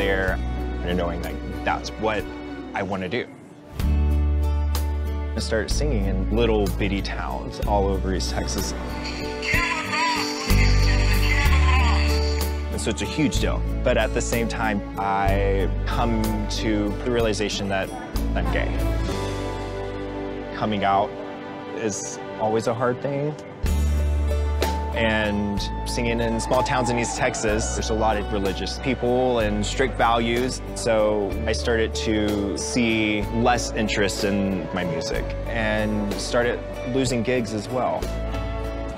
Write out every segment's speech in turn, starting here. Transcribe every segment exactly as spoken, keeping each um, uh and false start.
there and knowing like that's what I want to do. I started singing in little bitty towns all over East Texas. Cameron Ross, ladies and gentlemen, Cameron Ross. And so it's a huge deal. But at the same time, I come to the realization that I'm gay. Coming out is always a hard thing. And singing in small towns in East Texas, there's a lot of religious people and strict values. So I started to see less interest in my music and started losing gigs as well.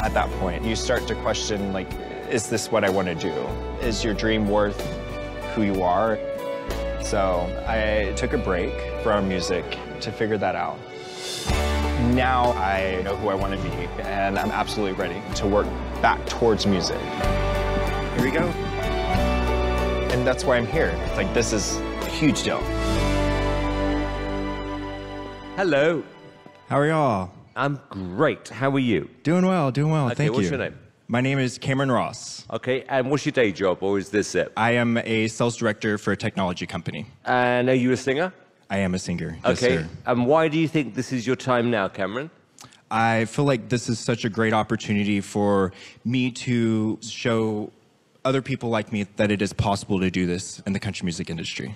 At that point, you start to question, like, is this what I want to do? Is your dream worth who you are? So I took a break from music to figure that out. Now I know who I want to be, and I'm absolutely ready to work back towards music. Here we go. And that's why I'm here. It's like, this is a huge deal. Hello. How are y'all? I'm great. How are you? Doing well, doing well. Okay, thank you. What's your name? My name is Cameron Ross. Okay, and what's your day job, or is this it? I am a sales director for a technology company. And are you a singer? I am a singer, yes, okay. Sir. And why do you think this is your time now, Cameron? I feel like this is such a great opportunity for me to show other people like me that it is possible to do this in the country music industry.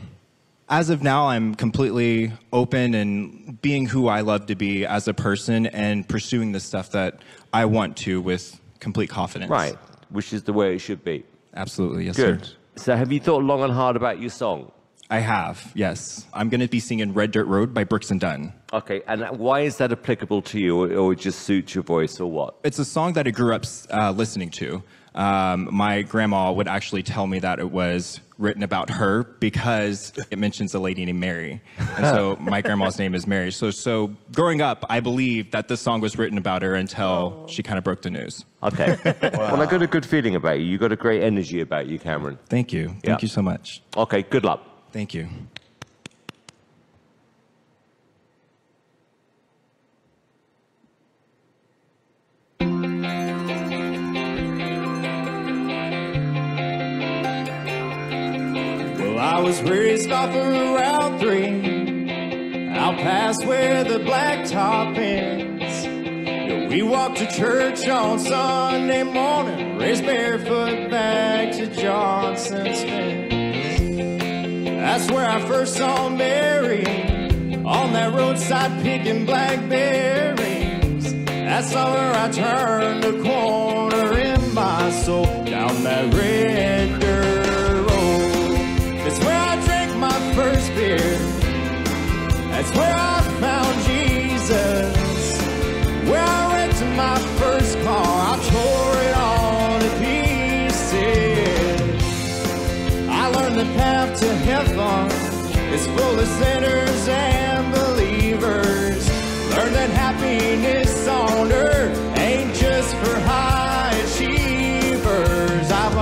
As of now, I'm completely open and being who I love to be as a person and pursuing the stuff that I want to with complete confidence. Right, which is the way it should be. Absolutely, yes, Good. Sir. So have you thought long and hard about your song? I have, yes. I'm going to be singing Red Dirt Road by Brooks and Dunn. Okay, and why is that applicable to you, or, or just suits your voice, or what? It's a song that I grew up uh, listening to. Um, my grandma would actually tell me that it was written about her because it mentions a lady named Mary. And so my grandma's name is Mary. So, so growing up, I believed that this song was written about her until oh. she kind of broke the news. Okay. Wow. Well, I got a good feeling about you. You got a great energy about you, Cameron. Thank you. Thank yeah. you so much. Okay, good luck. Thank you. Well, I was raised off of Route three, out past where the blacktop ends. Yeah, we walked to church on Sunday morning, raced barefoot back to Johnson's Bend. That's where I first saw Mary, on that roadside picking blackberries. That's where I turned the corner in my soul, down that red dirt road. That's where I drank my first beer. That's where I found Jesus. Where I went to my first car, I tore it all to pieces. I learned the path to heaven is full of sinners and believers. Learn that happiness on earth ain't just for high achievers. I've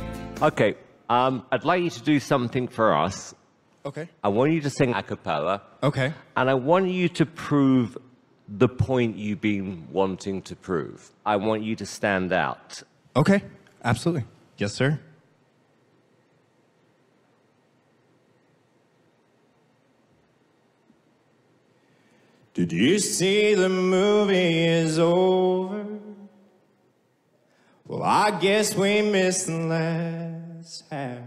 learned. Okay, um, I'd like you to do something for us. Okay. I want you to sing a cappella. Okay. And I want you to prove the point you've been wanting to prove. I want you to stand out. Okay, absolutely. Yes, sir. Did you see the movie is over? Well, I guess we missed the last half.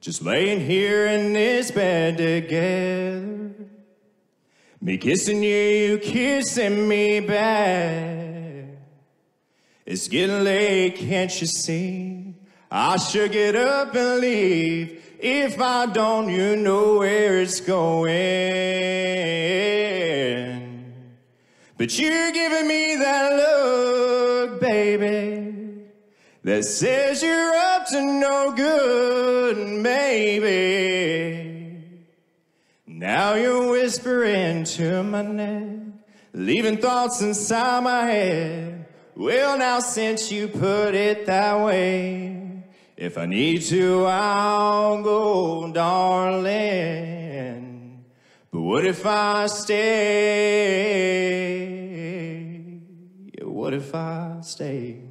Just laying here in this bed together. Me kissing you, you kissing me back. It's getting late, can't you see? I should get up and leave. If I don't, you know where it's going. But you're giving me that look, baby, that says you're up to no good, maybe. Now you're whispering to my neck, leaving thoughts inside my head. Well, now since you put it that way, if I need to, I'll go, darling. But what if I stay? What if I stay?